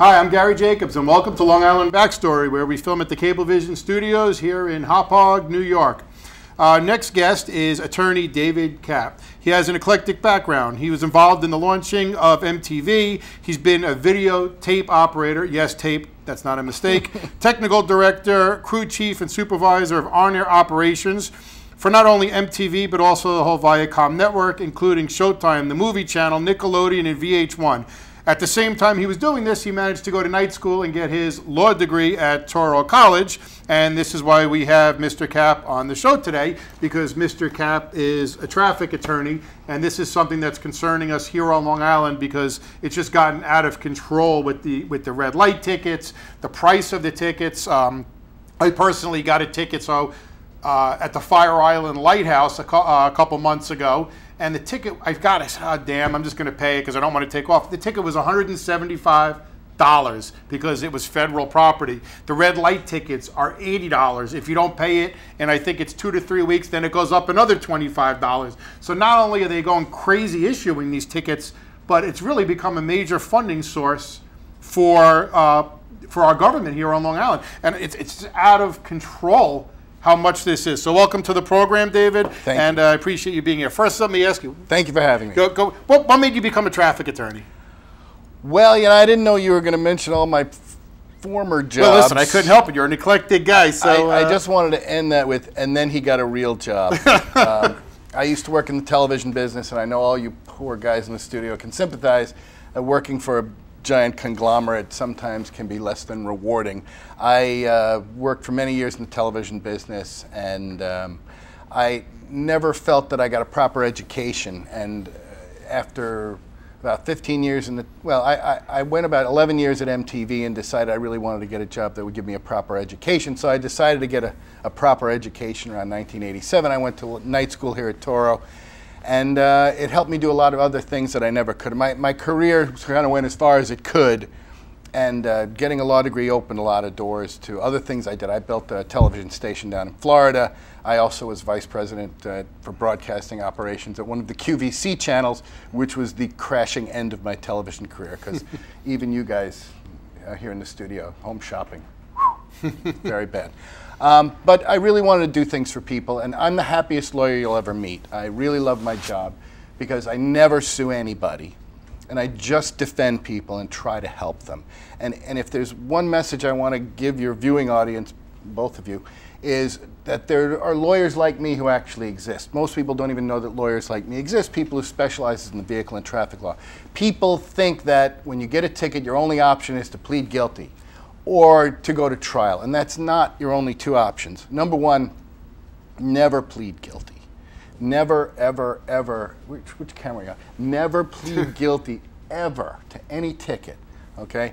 Hi, I'm Gary Jacobs, and welcome to Long Island Backstory, where we film at the Cablevision Studios here in Hauppauge, New York. Our next guest is attorney David Kapp. He has an eclectic background. He was involved in the launching of MTV. He's been a videotape operator. Yes, tape. That's not a mistake. Technical director, crew chief, and supervisor of on-air operations for not only MTV, but also the whole Viacom network, including Showtime, the movie channel, Nickelodeon, and VH1. At the same time he was doing this, he managed to go to night school and get his law degree at Toro College. And this is why we have Mr. Kapp on the show today, because Mr. Kapp is a traffic attorney. And this is something that's concerning us here on Long Island because it's just gotten out of control with the red light tickets, the price of the tickets. I personally got a ticket at the Fire Island Lighthouse a couple months ago. And the ticket, I said, oh, damn, I'm just going to pay it because I don't want to take off. The ticket was $175 because it was federal property. The red light tickets are $80. If you don't pay it, and I think it's 2 to 3 weeks, then it goes up another $25. So not only are they going crazy issuing these tickets, but it's really become a major funding source for our government here on Long Island. And it's out of control how much this is. So welcome to the program, David. Thank you. And I appreciate you being here. First, let me ask you. Thank you for having me. What made you become a traffic attorney? Well, you know, I didn't know you were going to mention all my former jobs. Well, listen, I couldn't help it. You're an eclectic guy. So I just wanted to end that with, and then he got a real job. I used to work in the television business, and I know all you poor guys in the studio can sympathize. Working for a giant conglomerate sometimes can be less than rewarding. I worked for many years in the television business, and I never felt that I got a proper education. And after about 15 years in the, well, I went about 11 years at MTV and decided I really wanted to get a job that would give me a proper education. So I decided to get a proper education around 1987. I went to night school here at Toro. And it helped me do a lot of other things that I never could. My career kind of went as far as it could, and getting a law degree opened a lot of doors to other things I did. I built a television station down in Florida. I also was vice president for broadcasting operations at one of the QVC channels, which was the crashing end of my television career, because even you guys here in the studio, home shopping, very bad. But I really wanted to do things for people, and I'm the happiest lawyer you'll ever meet. I really love my job because I never sue anybody, and I just defend people and try to help them. And if there's one message I want to give your viewing audience, both of you, is that there are lawyers like me who actually exist. Most people don't even know that lawyers like me exist, people who specialize in the vehicle and traffic law. People think that when you get a ticket, your only option is to plead guilty or to go to trial, and that's not your only two options. Number one, never plead guilty. Never, ever, ever, which camera you got? Never plead guilty ever to any ticket, okay?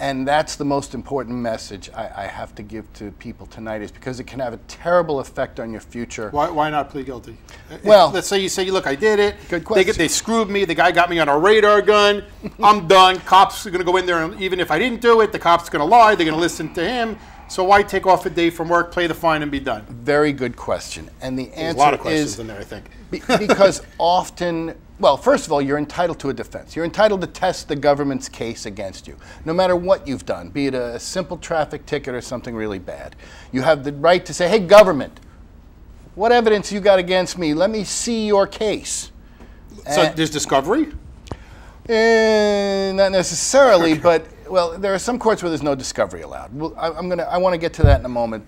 And that's the most important message I have to give to people tonight, is because it can have a terrible effect on your future. Why not plead guilty? Well, let's say you say, look, I did it. Good question. They screwed me. The guy got me on a radar gun. I'm done. Cops are going to go in there, and even if I didn't do it, the cops are going to lie. They're going to listen to him. So why take off a day from work, pay the fine, and be done? Very good question. And the answer is... a lot of questions in there, I think. Because often, well, first of all, you're entitled to a defense. You're entitled to test the government's case against you, no matter what you've done, be it a simple traffic ticket or something really bad. You have the right to say, hey, government, what evidence you got against me? Let me see your case. So there's discovery? Not necessarily, but... well, there are some courts where there's no discovery allowed. Well, I want to get to that in a moment.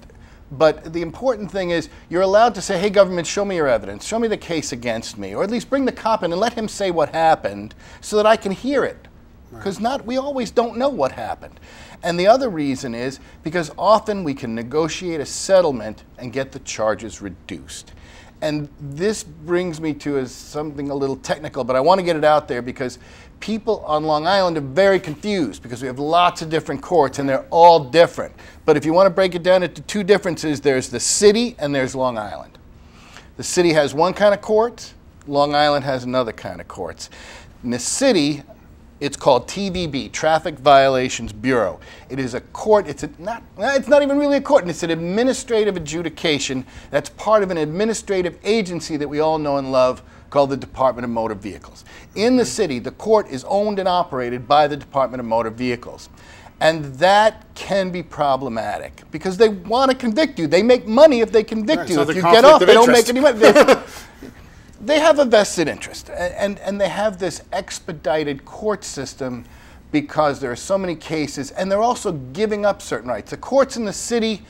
But the important thing is you're allowed to say, hey, government, show me your evidence. Show me the case against me. Or at least bring the cop in and let him say what happened so that I can hear it. Because we always don't know what happened. And the other reason is because often we can negotiate a settlement and get the charges reduced. And this brings me to something a little technical, but I want to get it out there because people on Long Island are very confused because we have lots of different courts and they're all different. But if you want to break it down into two differences, there's the city and there's Long Island. The city has one kind of court, Long Island has another kind of courts. In the city, it's called TVB, Traffic Violations Bureau. It is a court, it's not even really a court, and it's an administrative adjudication that's part of an administrative agency that we all know and love, called the Department of Motor Vehicles. In the city, the court is owned and operated by the Department of Motor Vehicles. And that can be problematic because they want to convict you. They make money if they convict you. So if you get off, they don't make any money. They have a vested interest. And they have this expedited court system because there are so many cases. And they're also giving up certain rights. The courts in the city,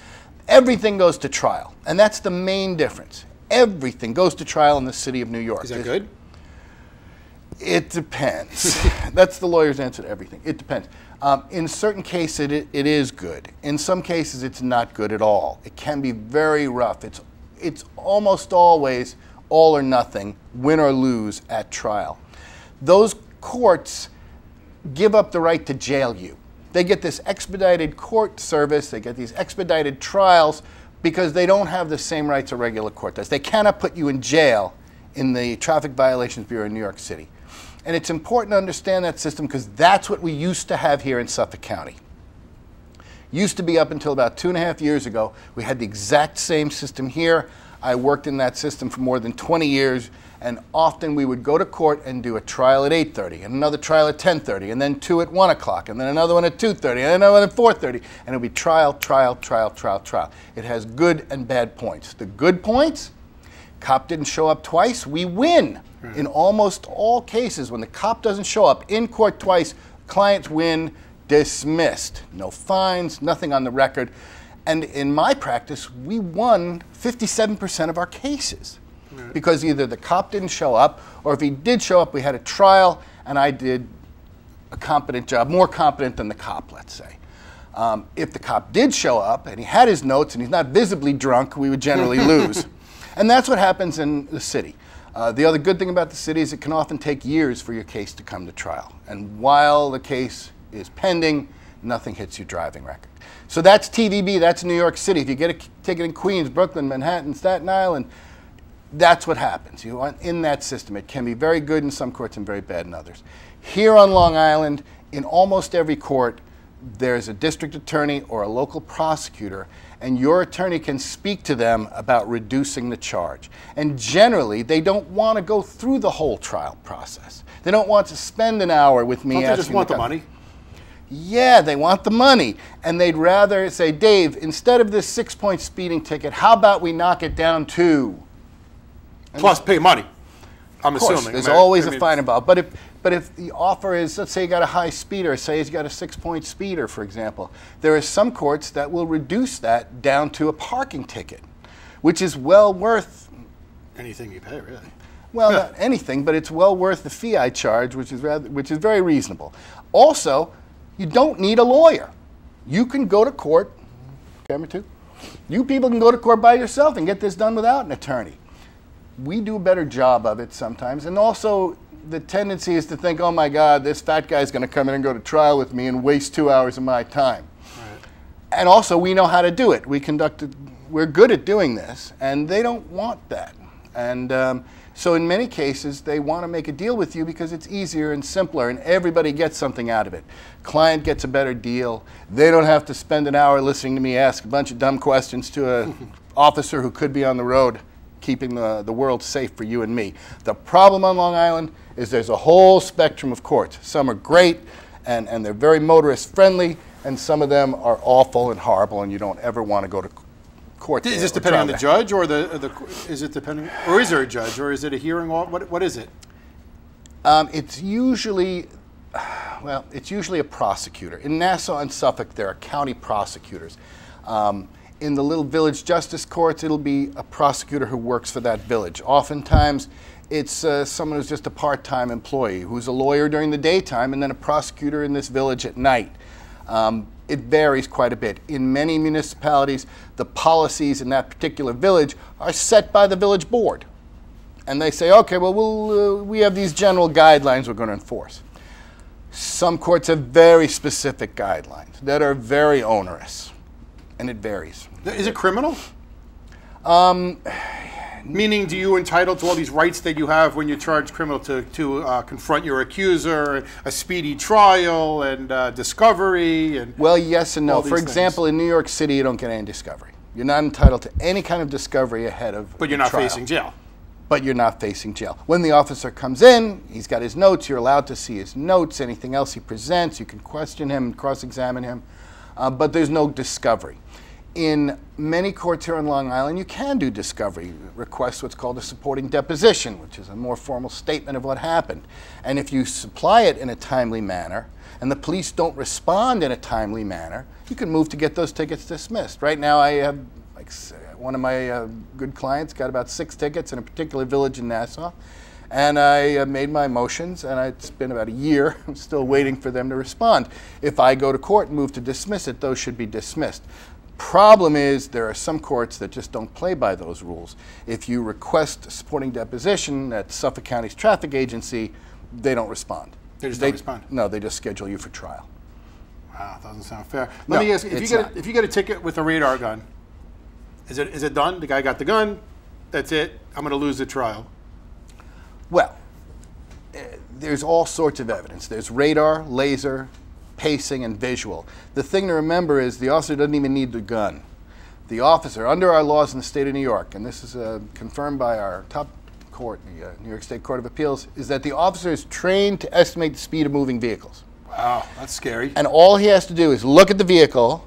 everything goes to trial. And that's the main difference. Everything goes to trial in the city of New York. Is that good? It depends. That's the lawyer's answer to everything. It depends. In certain cases, it is good. In some cases, it's not good at all. It can be very rough. It's almost always all or nothing, win or lose at trial. Those courts give up the right to jail you. They get this expedited court service. They get these expedited trials because they don't have the same rights a regular court does. They cannot put you in jail in the Traffic Violations Bureau in New York City. And it's important to understand that system because that's what we used to have here in Suffolk County. Used to be up until about 2.5 years ago, we had the exact same system here. I worked in that system for more than 20 years, and often we would go to court and do a trial at 8:30, and another trial at 10:30, and then two at 1 o'clock, and then another one at 2:30, and then another one at 4:30, and it would be trial, trial, trial, trial, trial. It has good and bad points. The good points, cop didn't show up twice, we win. Right. In almost all cases, when the cop doesn't show up in court twice, clients win, dismissed. No fines, nothing on the record. And in my practice, we won 57% of our cases. Right. Because either the cop didn't show up, or if he did show up, we had a trial, and I did a competent job, more competent than the cop, let's say. If the cop did show up, and he had his notes, and he's not visibly drunk, we would generally lose. And that's what happens in the city. The other good thing about the city is it can often take years for your case to come to trial. And while the case is pending, nothing hits your driving record. So that's TVB, that's New York City. If you get a ticket in Queens, Brooklyn, Manhattan, Staten Island, that's what happens. You are in that system. It can be very good in some courts and very bad in others. Here on Long Island, in almost every court, there's a district attorney or a local prosecutor, and your attorney can speak to them about reducing the charge. And generally, they don't want to go through the whole trial process. They don't want to spend an hour with me. Don't they just want the money? Yeah, they want the money. And they'd rather say, Dave, instead of this 6-point speeding ticket, how about we knock it down to? And plus pay money, I'm assuming. Of course, there's always a fine involved. But if the offer is, let's say you got a high speeder, say he's got a 6-point speeder, for example, there are some courts that will reduce that down to a parking ticket, which is well worth... anything you pay, really. Well, not anything, but it's well worth the fee I charge, which is very reasonable. Also, you don't need a lawyer. You can go to court, camera two, you people can go to court by yourself and get this done without an attorney. We do a better job of it sometimes, and also, the tendency is to think, oh my God, this fat guy's going to come in and go to trial with me and waste 2 hours of my time. Right. And also, we know how to do it. We're good at doing this, and they don't want that. And so in many cases, they want to make a deal with you because it's easier and simpler, and everybody gets something out of it. Client gets a better deal. They don't have to spend an hour listening to me ask a bunch of dumb questions to an officer who could be on the road, keeping the world safe for you and me. The problem on Long Island is there's a whole spectrum of courts. Some are great, and they're very motorist friendly, and some of them are awful and horrible, and you don't ever want to go to court. Is this depending on the judge, or is it depending, or is there a judge, or is it a hearing? What is it? It's usually, well, it's usually a prosecutor. In Nassau and Suffolk, there are county prosecutors. In the little village justice courts, it'll be a prosecutor who works for that village. Oftentimes, it's someone who's just a part-time employee, who's a lawyer during the daytime and then a prosecutor in this village at night. It varies quite a bit. In many municipalities, the policies in that particular village are set by the village board. And they say, okay, well, we have these general guidelines we're going to enforce. Some courts have very specific guidelines that are very onerous, and it varies. Is it criminal? Meaning, do you entitled to all these rights that you have when you're charged criminal to confront your accuser, a speedy trial, and discovery? And well, yes and no. For example, in New York City, you don't get any discovery. You're not entitled to any kind of discovery ahead of trial. But you're not facing jail. but you're not facing jail. When the officer comes in, he's got his notes, you're allowed to see his notes, anything else he presents, you can question him, cross-examine him, but there's no discovery. In many courts here in Long Island, you can do discovery, request what's called a supporting deposition, which is a more formal statement of what happened. And if you supply it in a timely manner, and the police don't respond in a timely manner, you can move to get those tickets dismissed. Right now, I have, like, one of my good clients got about 6 tickets in a particular village in Nassau, and I made my motions, and it's been about a year. I'm still waiting for them to respond. If I go to court and move to dismiss it, those should be dismissed. Problem is, there are some courts that just don't play by those rules. If you request a supporting deposition at Suffolk County's traffic agency, they don't respond. They just don't respond? No, they just schedule you for trial. Wow, that doesn't sound fair. Let me ask you, if you get a ticket with a radar gun, is it done? The guy got the gun, that's it, I'm going to lose the trial. Well, there's all sorts of evidence. There's radar, laser, pacing, and visual. The thing to remember is the officer doesn't even need the gun. The officer, under our laws in the state of New York, and this is confirmed by our top court, the New York State Court of Appeals, is that the officer is trained to estimate the speed of moving vehicles. Wow, that's scary. And all he has to do is look at the vehicle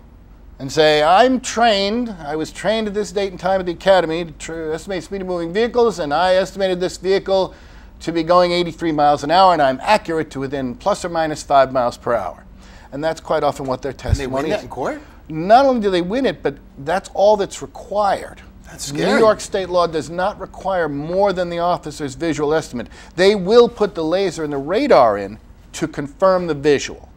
and say, I'm trained, I was trained at this date and time at the academy to estimate speed of moving vehicles, and I estimated this vehicle to be going 83 miles an hour, and I'm accurate to within plus or minus 5 miles per hour. And that's quite often what their testimony is. They win that in court? Not only do they win it, but that's all that's required. That's scary. New York state law does not require more than the officer's visual estimate. They will put the laser and the radar in to confirm the visual.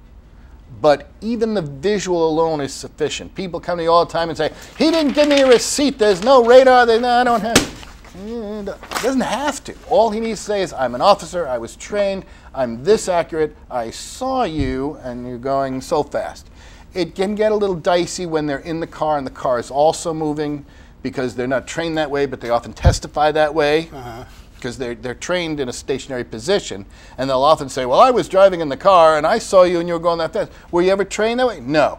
But even the visual alone is sufficient. People come to me all the time and say, he didn't give me a receipt, there's no radar, no, I don't have it. Doesn't have to. All he needs to say is, I'm an officer, I was trained, I'm this accurate, I saw you, and you're going so fast. It can get a little dicey when they're in the car and the car is also moving, because they're not trained that way, but they often testify that way, because they're trained in a stationary position, and they'll often say, well, I was driving in the car and I saw you and you were going that fast. Were you ever trained that way? No.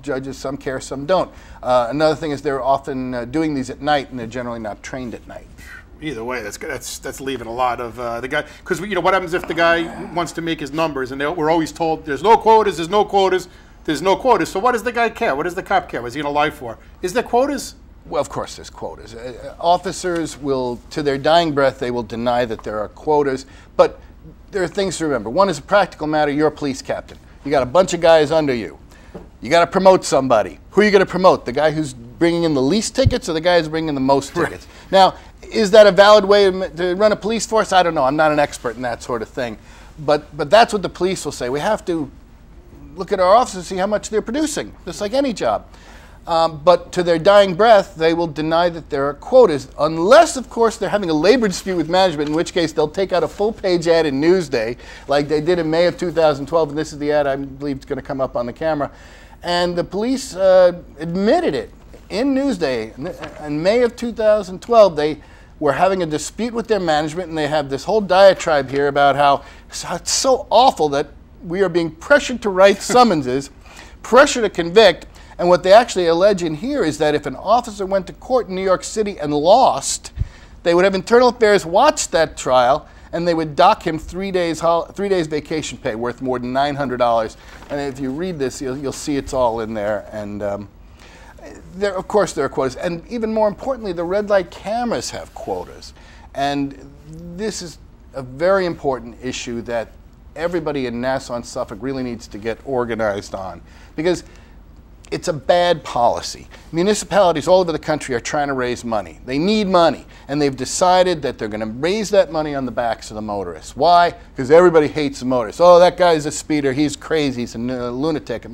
Judges, some care, some don't. Another thing is they're often doing these at night, and they're generally not trained at night. Either way, that's leaving a lot of the guy, because you know what happens if the guy wants to make his numbers, and we're always told there's no quotas, there's no quotas, there's no quotas. So what does the guy care? What does the cop care? What's he going to lie for? Is there quotas? Well, of course there's quotas. Officers will, to their dying breath, they will deny that there are quotas. But there are things to remember. One is a practical matter. You're a police captain. You got a bunch of guys under you. You got to promote somebody. Who are you going to promote? The guy who's bringing in the least tickets or the guy who's bringing in the most tickets? Right. Now, is that a valid way to run a police force? I don't know. I'm not an expert in that sort of thing. But that's what the police will say. We have to look at our officers and see how much they're producing, just like any job. But to their dying breath, they will deny that there are quotas, unless, of course, they're having a labor dispute with management, in which case they'll take out a full-page ad in Newsday, like they did in May of 2012, and this is the ad I believe is going to come up on the camera. And the police admitted it in Newsday. In May of 2012, they were having a dispute with their management, and they have this whole diatribe here about how it's so awful that we are being pressured to write summonses, pressure to convict, and what they actually allege in here is that if an officer went to court in New York City and lost, they would have internal affairs watch that trial, and they would dock him 3 days vacation pay worth more than $900. And if you read this, you'll see it's all in there. And of course there are quotas. And even more importantly, the red light cameras have quotas. And this is a very important issue that everybody in Nassau and Suffolk really needs to get organized on, because it's a bad policy. Municipalities all over the country are trying to raise money. They need money, and they've decided that they're going to raise that money on the backs of the motorists. Why? Because everybody hates the motorists. Oh, that guy's a speeder. He's crazy. He's a lunatic.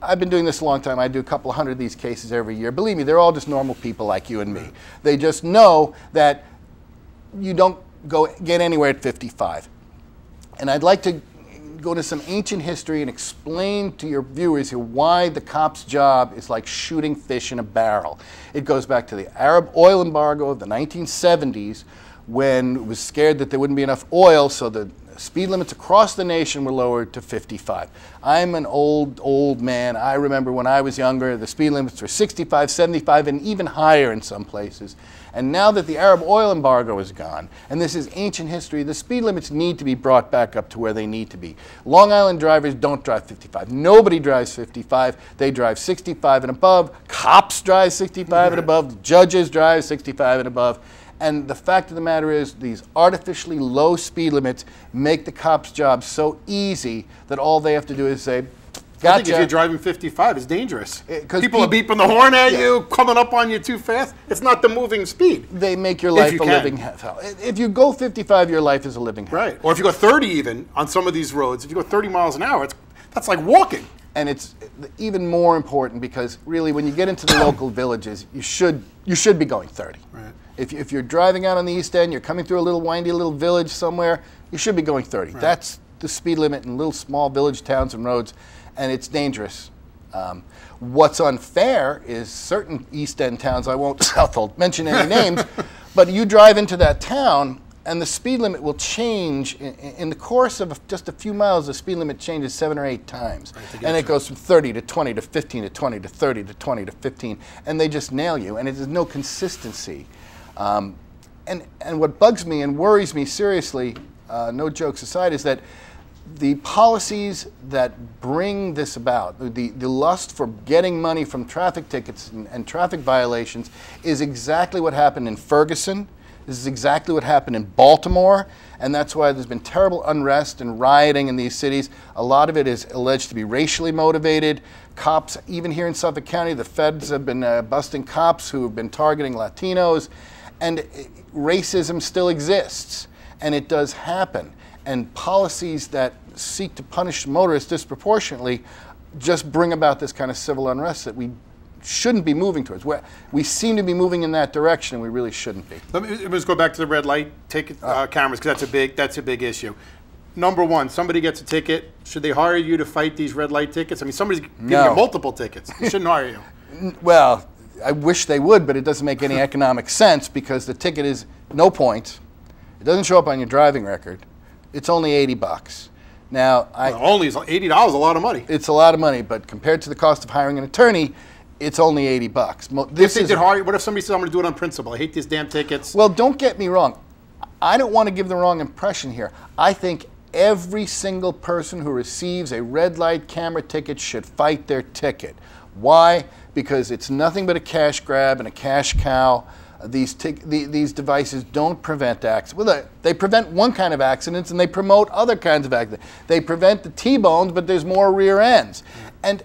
I've been doing this a long time. I do a couple hundred of these cases every year. Believe me, they're all just normal people like you and me. They just know that you don't get anywhere at 55. And I'd like to go to some ancient history and explain to your viewers here why the cop's job is like shooting fish in a barrel. It goes back to the Arab oil embargo of the 1970s, when it was scared that there wouldn't be enough oil, so the speed limits across the nation were lowered to 55. I'm an old man. I remember when I was younger, the speed limits were 65, 75, and even higher in some places. And now that the Arab oil embargo is gone, and this is ancient history, the speed limits need to be brought back up to where they need to be. Long Island drivers don't drive 55. Nobody drives 55. They drive 65 and above. Cops drive 65 and above. Judges drive 65 and above. And the fact of the matter is, these artificially low speed limits make the cops' job so easy that all they have to do is say, gotcha. I think if you're driving 55, it's dangerous. People are beeping the horn at you, coming up on you too fast. It's not the moving speed. They make your life living hell. If you go 55, your life is a living hell. Right. Or if you go 30 even, on some of these roads, if you go 30 miles an hour, that's like walking. And it's even more important because, really, when you get into the local villages, you should be going 30. Right. If you're driving out on the East End, you're coming through a little windy little village somewhere, you should be going 30. Right. That's the speed limit in little small village towns and roads, and it's dangerous. What's unfair is certain East End towns, I won't mention any names, but you drive into that town, and the speed limit will change in the course of just a few miles. The speed limit changes 7 or 8 times, and it goes from 30 to 20 to 15 to 20 to 30 to 20 to 15, and they just nail you. And there's no consistency. And what bugs me and worries me seriously, no jokes aside, is that the policies that bring this about, the lust for getting money from traffic tickets and traffic violations, is exactly what happened in Ferguson. This is exactly what happened in Baltimore, and that's why there's been terrible unrest and rioting in these cities. A lot of it is alleged to be racially motivated. Cops, even here in Suffolk County, the feds have been busting cops who have been targeting Latinos, and racism still exists, and it does happen. And policies that seek to punish motorists disproportionately just bring about this kind of civil unrest that we shouldn't be moving towards. We seem to be moving in that direction, and we really shouldn't be. Let me just go back to the red light ticket cameras, because that's a big issue. Number one, somebody gets a ticket. Should they hire you to fight these red light tickets? I mean, somebody's giving you multiple tickets. They shouldn't hire you. Well, I wish they would, but it doesn't make any economic sense, because the ticket is no points. It doesn't show up on your driving record. It's only $80. Now, only $80 is a lot of money. It's a lot of money, but compared to the cost of hiring an attorney, it's only $80. What if somebody says, I'm going to do it on principle? I hate these damn tickets. Well, don't get me wrong. I don't want to give the wrong impression here. I think every single person who receives a red light camera ticket should fight their ticket. Why? Because it's nothing but a cash grab and a cash cow. These devices don't prevent accidents. Well, they prevent one kind of accidents, and they promote other kinds of accidents. They prevent the T-bones, but there's more rear ends. And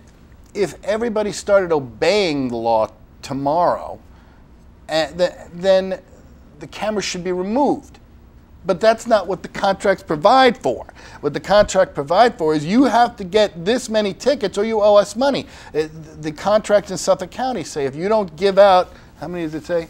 if everybody started obeying the law tomorrow, then the cameras should be removed. But that's not what the contracts provide for. What the contract provides for is you have to get this many tickets or you owe us money. The contracts in Suffolk County say if you don't give out, how many does it say?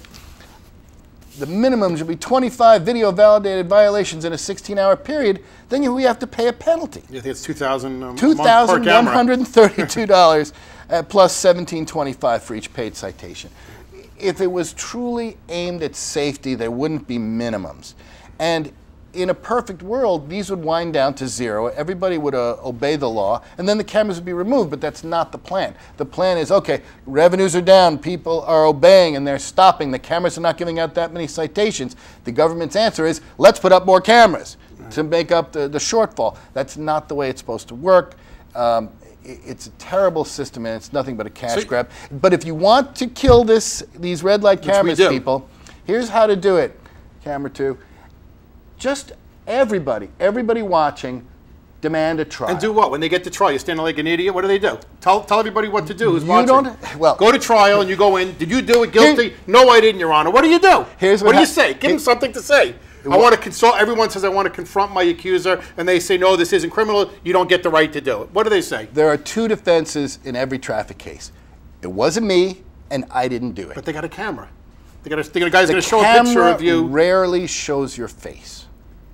The minimum should be 25 video-validated violations in a 16-hour period. Then we have to pay a penalty. You think it's $2,132 plus $17.25 for each paid citation. If it was truly aimed at safety, there wouldn't be minimums. And in a perfect world, these would wind down to zero. Everybody would obey the law, and then the cameras would be removed, but that's not the plan. The plan is, okay, revenues are down, people are obeying, and they're stopping. The cameras are not giving out that many citations. The government's answer is, let's put up more cameras to make up the shortfall. That's not the way it's supposed to work. It's a terrible system, and it's nothing but a cash grab. But if you want to kill these red light cameras, people, here's how to do it. Camera 2. Just everybody watching, demand a trial. And do what? When they get to trial, you're standing like an idiot. What do they do? Tell everybody what to do who's watching. Well, go to trial and you go in. Did you do it? Guilty? No, I didn't, Your Honor. What do you do? What do you say? Give them something to say. I want to consult. Everyone says I want to confront my accuser, and they say, no, this isn't criminal. You don't get the right to do it. What do they say? There are two defenses in every traffic case. It wasn't me, and I didn't do it. But they got a camera. The guy's going to show a picture of you. Rarely shows your face.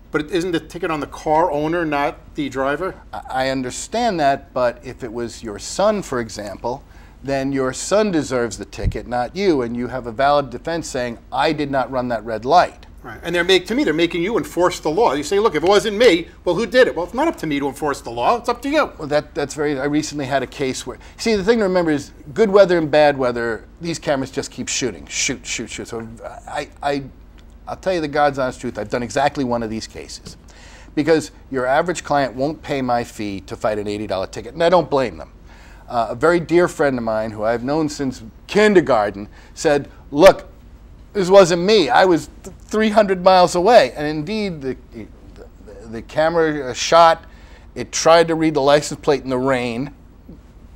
But isn't the ticket on the car owner, not the driver? I understand that, but if it was your son, for example, then your son deserves the ticket, not you, and you have a valid defense saying, I did not run that red light. Right. And they're making you enforce the law. You say, look, if it wasn't me, well, who did it? Well, it's not up to me to enforce the law. It's up to you. Well, that's very, I recently had a case where, see, the thing to remember is good weather and bad weather, these cameras just keep shooting, shoot, shoot, shoot. So I'll tell you the God's honest truth, I've done exactly one of these cases. Because your average client won't pay my fee to fight an $80 ticket, and I don't blame them. A very dear friend of mine, who I've known since kindergarten, said, look, this wasn't me. I was 300 miles away. And indeed, the camera shot, it tried to read the license plate in the rain,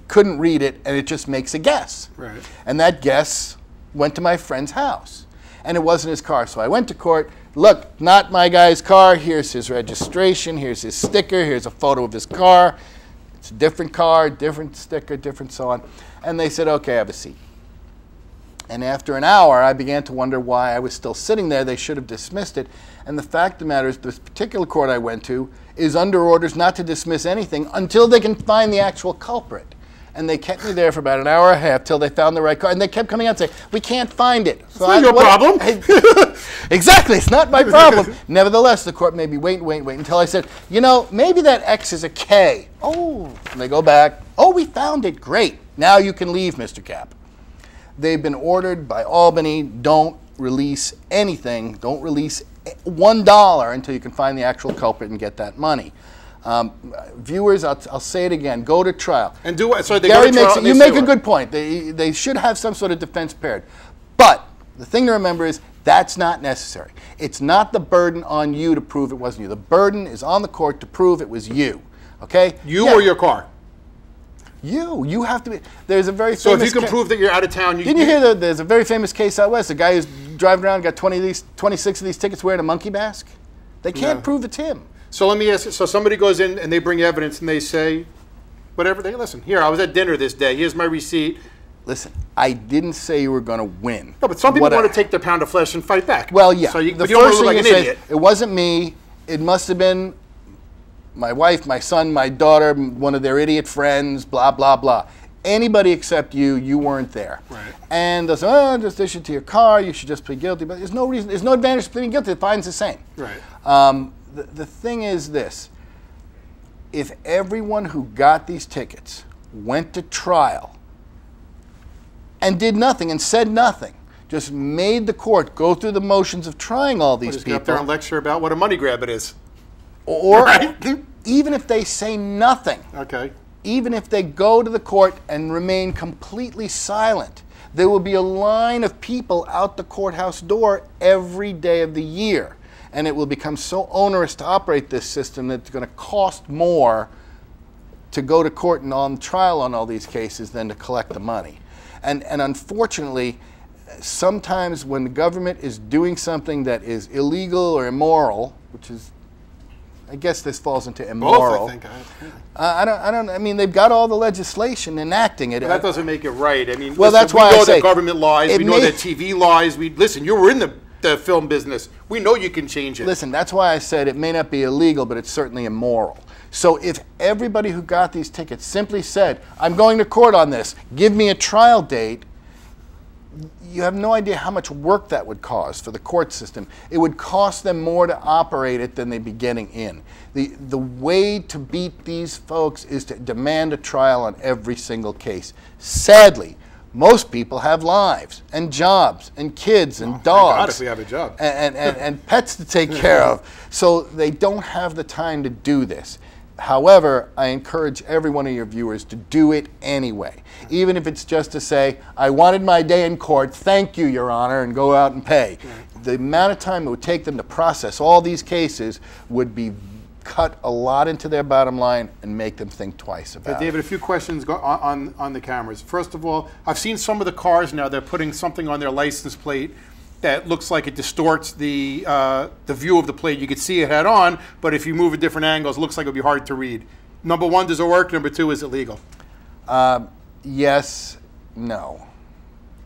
couldn't read it, and it just makes a guess. Right. And that guess went to my friend's house. And it wasn't his car. So I went to court. Look, not my guy's car. Here's his registration. Here's his sticker. Here's a photo of his car. It's a different car, different sticker, different so on. And they said, OK, have a seat. And after an hour, I began to wonder why I was still sitting there. They should have dismissed it. And the fact of the matter is, this particular court I went to is under orders not to dismiss anything until they can find the actual culprit. And they kept me there for about an hour and a half till they found the right car. And they kept coming out and saying, we can't find it. So it's not your problem. Exactly. It's not my problem. Nevertheless, the court made me wait, wait, wait until I said, you know, maybe that X is a K. Oh. And they go back. Oh, we found it. Great. Now you can leave, Mr. Kapp. They've been ordered by Albany, don't release anything, don't release $1 until you can find the actual culprit and get that money. Viewers, I'll say it again, go to trial. And do what? So they Gary go to makes, trial, you make a good point. They should have some sort of defense paired. But the thing to remember is that's not necessary. It's not the burden on you to prove it wasn't you. The burden is on the court to prove it was you. Okay? You or your car. You have to be. There's a very famous case. So if you can prove that you're out of town, you Didn't you hear that there's a very famous case out west? A guy who's driving around got 26 of these tickets wearing a monkey mask. They can't prove it's him. So let me ask you, so somebody goes in and they bring evidence and they say, whatever, they listen, here, I was at dinner this day, here's my receipt. Listen, I didn't say you were going to win. No, but some people want to take their pound of flesh and fight back. Well, yeah. So you, the first thing you say, it wasn't me, it must have been my wife, my son, my daughter, one of their idiot friends, blah, blah, blah. Anybody except you, you weren't there. Right. And they'll say, oh, just issue to your car, you should just plead guilty. But there's no reason, there's no advantage to pleading guilty, the fine's the same. Right. The thing is this, if everyone who got these tickets went to trial and did nothing and said nothing, just made the court go through the motions of trying all these people. Just get up there and lecture about what a money grab it is. Or even if they say nothing, even if they go to the court and remain completely silent, there will be a line of people out the courthouse door every day of the year. And it will become so onerous to operate this system that it's going to cost more to go to court and on trial on all these cases than to collect the money. And unfortunately, sometimes when the government is doing something that is illegal or immoral, which is I guess this falls into immoral. Both, I think. I mean, they've got all the legislation enacting it. But that doesn't make it right. I mean, well, listen, that's why I say we know that government lies. We know that TV lies. We listen. You were in the film business. We know you can change it. Listen, that's why I said it may not be illegal, but it's certainly immoral. So if everybody who got these tickets simply said, "I'm going to court on this. Give me a trial date." You have no idea how much work that would cause for the court system. It would cost them more to operate it than they'd be getting in. The way to beat these folks is to demand a trial on every single case. Sadly, most people have lives and jobs and kids and dogs. Thank God if we have a job. And pets to take care of. So they don't have the time to do this. However, I encourage every one of your viewers to do it anyway, even if it's just to say, I wanted my day in court, thank you, Your Honor, and go out and pay. Right. The amount of time it would take them to process all these cases would be cut a lot into their bottom line and make them think twice about it. David, a few questions on the cameras. First of all, I've seen some of the cars now, they're putting something on their license plate that looks like it distorts the view of the plate. You could see it head on, but if you move at different angles, it looks like it would be hard to read. Number one, does it work? Number two, is it legal? Yes, no.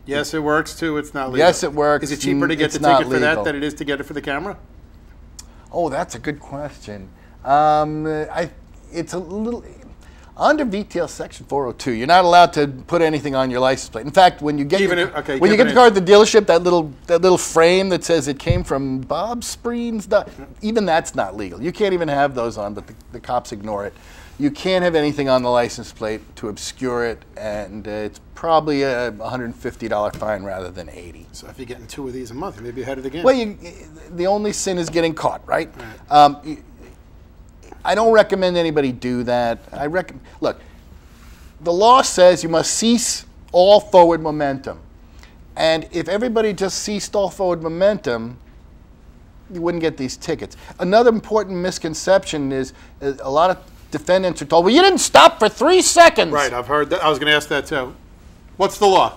Yes, it works. Two, it's not legal. Yes, it works. Is it cheaper to get the ticket for that than it is to get it for the camera? Oh, that's a good question. It's a little... Under VTL section 402, you're not allowed to put anything on your license plate. In fact, when you get the car at the dealership, that little frame that says it came from Bob Spreen's, even that's not legal. You can't even have those on, but the cops ignore it. You can't have anything on the license plate to obscure it, and it's probably a $150 fine rather than $80. So if you're getting two of these a month, maybe you're ahead of the game. Well, the only sin is getting caught, right? Right. I don't recommend anybody do that. Look, the law says you must cease all forward momentum. And if everybody just ceased all forward momentum, you wouldn't get these tickets. Another important misconception is a lot of defendants are told, well, you didn't stop for 3 seconds. Right, I've heard that. I was going to ask that too. What's the law?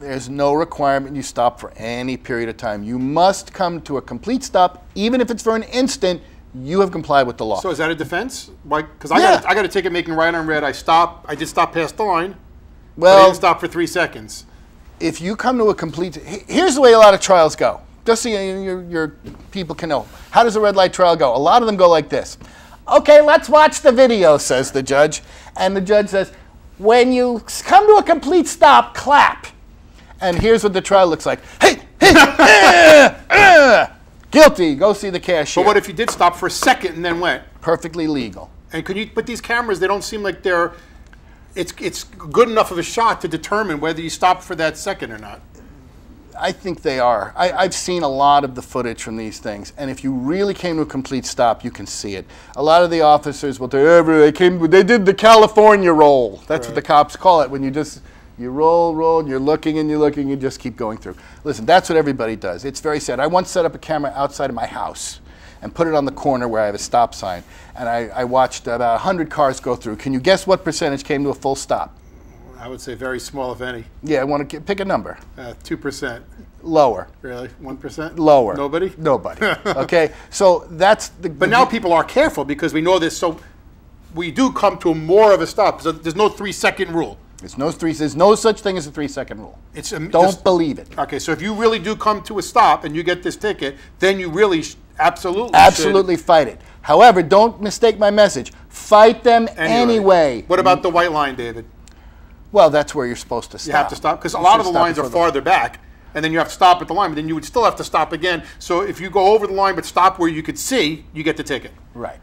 There's no requirement you stop for any period of time. You must come to a complete stop, even if it's for an instant. You have complied with the law. So is that a defense? Because I got a ticket making right on red. I did stop past the line. Well, but I didn't stop for 3 seconds. If you come to a complete, here's the way a lot of trials go. Just so your people can know. How does a red light trial go? A lot of them go like this. Okay, let's watch the video, says the judge. And the judge says, when you come to a complete stop, clap. And here's what the trial looks like. Hey, hey, guilty, go see the cashier. But what if you did stop for a second and then went? Perfectly legal. And could you, but these cameras, they don't seem like they're, it's good enough of a shot to determine whether you stopped for that second or not. I think they are. I've seen a lot of the footage from these things, and if you really came to a complete stop, you can see it. A lot of the officers will tell you, they did the California roll. That's right. What the cops call it, when you just, you roll, and you're looking, and you're looking, and you just keep going through. Listen, that's what everybody does. It's very sad. I once set up a camera outside of my house and put it on the corner where I have a stop sign, and I watched about 100 cars go through. Can you guess what percentage came to a full stop? I would say very small, if any. Yeah, I want to pick a number. 2%. Lower. Really? 1%? Lower. Nobody? Nobody. Okay, so that's the... But now people are careful because we know this, so we do come to more of a stop. So there's no 3-second rule. There's no such thing as a 3-second rule. It's don't believe it. Okay, so if you really do come to a stop and you get this ticket, then you really absolutely fight it. However, don't mistake my message. Fight them anyway. What about the white line, David? Well, that's where you're supposed to stop. You have to stop because a lot of the lines are farther back, and then you have to stop at the line, but then you would still have to stop again. So if you go over the line but stop where you could see, you get the ticket. Right.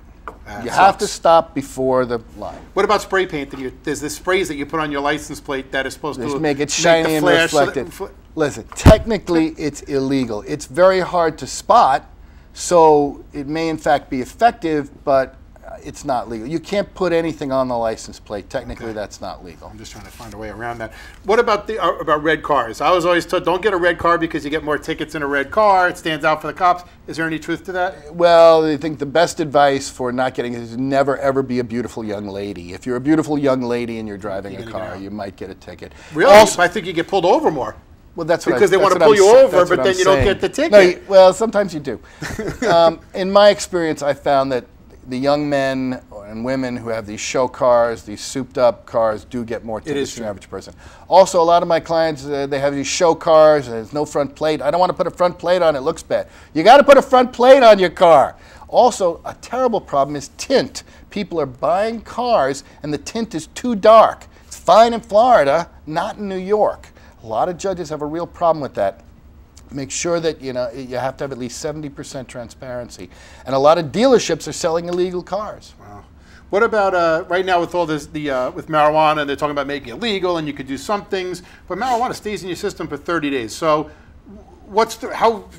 You have to stop before the line. What about spray paint? There's the sprays that you put on your license plate that is supposed to make it shiny and reflective. Listen, technically it's illegal. It's very hard to spot, so it may in fact be effective, but it's not legal. You can't put anything on the license plate. Technically, that's not legal. I'm just trying to find a way around that. What about the red cars? I was always told, don't get a red car because you get more tickets in a red car. It stands out for the cops. Is there any truth to that? Well, I think the best advice for not getting it is never, ever be a beautiful young lady. If you're a beautiful young lady and you're driving a car, you might get a ticket. Really? Also, I think you get pulled over more. Well, that's what because they want to pull you over, but then you don't get the ticket. No, well, sometimes you do. In my experience, I found that the young men and women who have these show cars, these souped-up cars, do get more tickets than the average person. Also, a lot of my clients, they have these show cars, and there's no front plate. I don't want to put a front plate on, it looks bad. You got to put a front plate on your car. Also, a terrible problem is tint. People are buying cars, and the tint is too dark. It's fine in Florida, not in New York. A lot of judges have a real problem with that. Make sure that you have to have at least 70% transparency, and a lot of dealerships are selling illegal cars. Wow. What about right now with all this with marijuana? They're talking about making it legal, and you could do some things, but marijuana stays in your system for 30 days. So, how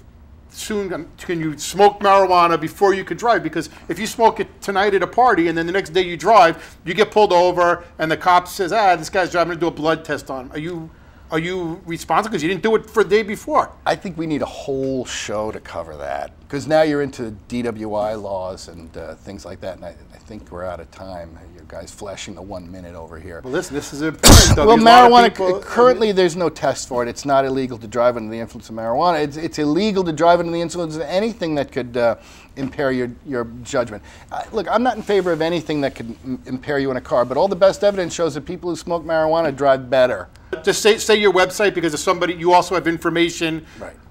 soon can you smoke marijuana before you could drive? Because if you smoke it tonight at a party and then the next day you drive, you get pulled over, and the cop says, "Ah, this guy's driving. I'm gonna do a blood test on him." Are you responsible because you didn't do it for the day before? I think we need a whole show to cover that because now you're into DWI laws and things like that, and I think we're out of time. Your guy's flashing the 1 minute over here. Well, listen, this is important. Well, marijuana, currently there's no test for it. It's not illegal to drive under the influence of marijuana. It's illegal to drive under the influence of anything that could impair your judgment. Look, I'm not in favor of anything that could impair you in a car, but all the best evidence shows that people who smoke marijuana drive better. Just say your website because you also have information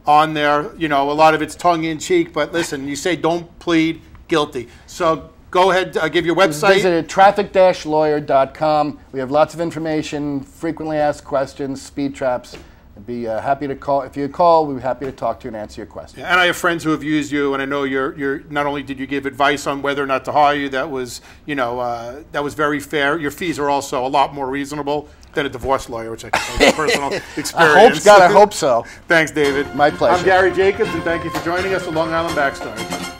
on there. You know, a lot of it's tongue in cheek, but listen, you say don't plead guilty. So Go ahead, give your website. Visit traffic-lawyer.com. We have lots of information, frequently asked questions, speed traps. I'd be happy to call. If you call, we'd be happy to talk to you and answer your questions. And I have friends who have used you, and I know you're not only did you give advice on whether or not to hire you, that was, you know, that was very fair. Your fees are also a lot more reasonable than a divorce lawyer, which I can a personal experience. I hope so. Thanks, David. My pleasure. I'm Gary Jacobs, and thank you for joining us for Long Island Backstory.